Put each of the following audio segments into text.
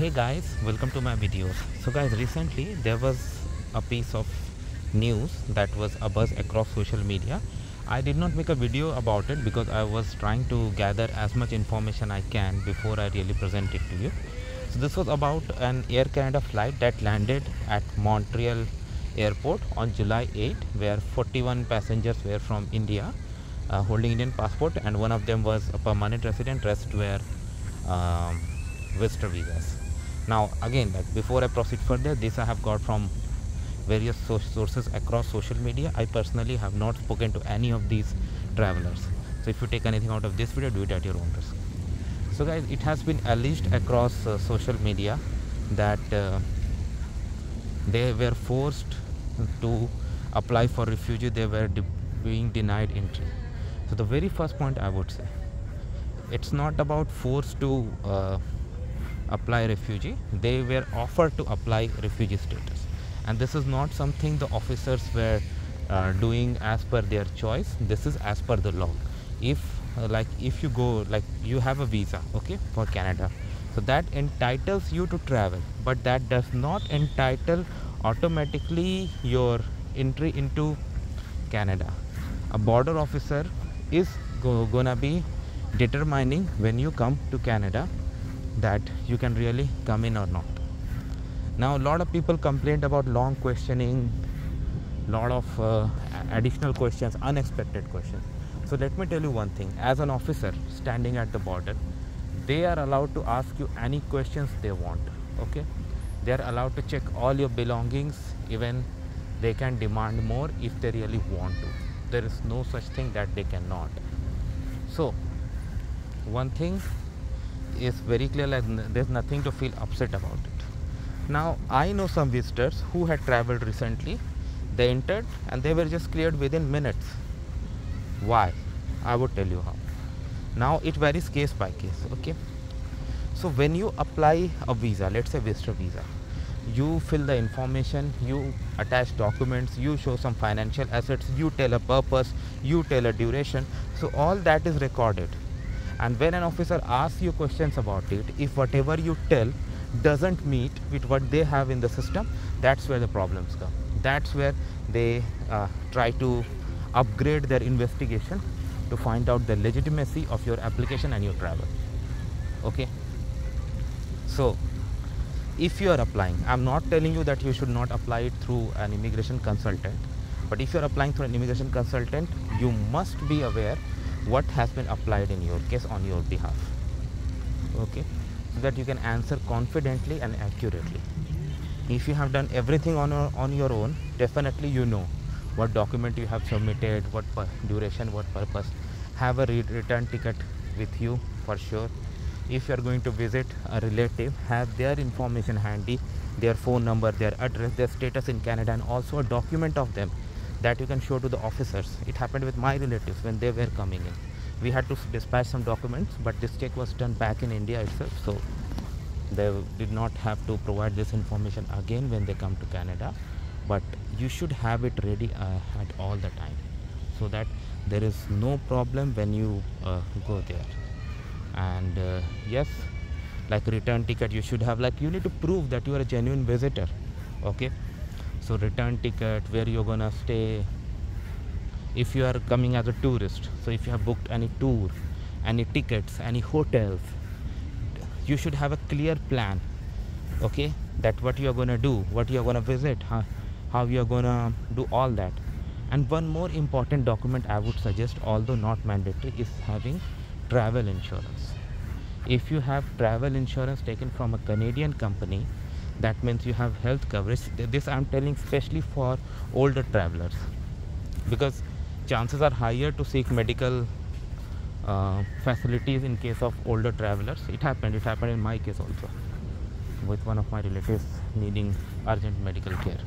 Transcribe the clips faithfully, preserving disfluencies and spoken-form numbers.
Hey guys, welcome to my videos. So guys, recently there was a piece of news that was a buzz across social media. I did not make a video about it because I was trying to gather as much information I can before I really present it to you. So this was about an Air Canada flight that landed at Montreal airport on July eighth, where forty-one passengers were from India, uh, holding Indian passport, and one of them was a permanent resident, rest were um, visitor visas. Now again, like before I proceed further, this I have got from various so sources across social media. I personally have not spoken to any of these travelers. So if you take anything out of this video, do it at your own risk. So guys, it has been alleged across uh, social media that uh, they were forced to apply for refugee. They were de being denied entry. So the very first point I would say, it's not about force to uh, apply refugee. They were offered to apply refugee status, and this is not something the officers were uh, doing as per their choice. This is as per the law. If uh, like if you go, like you have a visa, okay, for Canada, so that entitles you to travel, but that does not entitle automatically your entry into Canada. A border officer is go gonna be determining when you come to Canada that you can really come in or not. Now a lot of people complained about long questioning, lot of uh, additional questions, unexpected questions. So let me tell you one thing, as an officer standing at the border, they are allowed to ask you any questions they want, okay? They are allowed to check all your belongings, even they can demand more if they really want to. There is no such thing that they cannot. So one thing is very clear, like there's nothing to feel upset about it. Now I know some visitors who had traveled recently. They entered and they were just cleared within minutes. Why? I would tell you how. Now it varies case by case, okay? So when you apply a visa, let's say visitor visa, you fill the information, you attach documents, you show some financial assets, you tell a purpose, you tell a duration. So all that is recorded. And when an officer asks you questions about it, if whatever you tell doesn't meet with what they have in the system, that's where the problems come. That's where they uh, try to upgrade their investigation to find out the legitimacy of your application and your travel. Okay? So, if you are applying, I'm not telling you that you should not apply it through an immigration consultant, but if you are applying through an immigration consultant, you must be aware what has been applied in your case on your behalf, okay, so that you can answer confidently and accurately. If you have done everything on your, on your own, definitely you know what document you have submitted, what duration, what purpose. Have a return ticket with you for sure. If you are going to visit a relative, have their information handy, their phone number, their address, their status in Canada, and also a document of them that you can show to the officers. It happened with my relatives when they were coming in. We had to dispatch some documents, but this check was done back in India itself, so they did not have to provide this information again when they come to Canada. But you should have it ready uh, at all the time, so that there is no problem when you uh, go there. And uh, yes, like return ticket, you should have, like you need to prove that you are a genuine visitor, okay? So return ticket, where you're gonna stay, if you are coming as a tourist, so if you have booked any tour, any tickets, any hotels, you should have a clear plan, okay, that what you're gonna do, what you're gonna visit, how, how you're gonna do all that. And one more important document I would suggest, although not mandatory, is having travel insurance. If you have travel insurance taken from a Canadian company, that means you have health coverage. This I'm telling especially for older travelers, because chances are higher to seek medical uh, facilities in case of older travelers. It happened. It happened in my case also, with one of my relatives needing urgent medical care.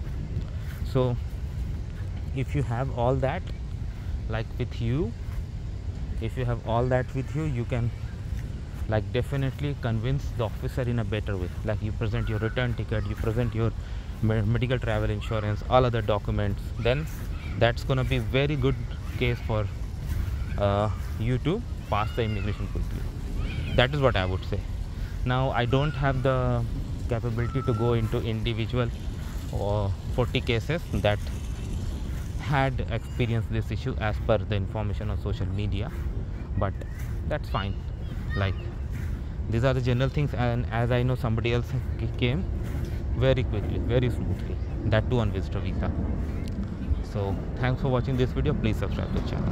So if you have all that, like with you, if you have all that with you, you can, like, definitely convince the officer in a better way. Like you present your return ticket, you present your medical travel insurance, all other documents, then that's gonna be very good case for uh, you to pass the immigration quickly. That is what I would say. Now I don't have the capability to go into individual or forty cases that had experienced this issue as per the information on social media, but that's fine. Like, these are the general things, and as I know, somebody else came very quickly, very smoothly, that too on visitor visa. So thanks for watching this video. Please subscribe to the channel.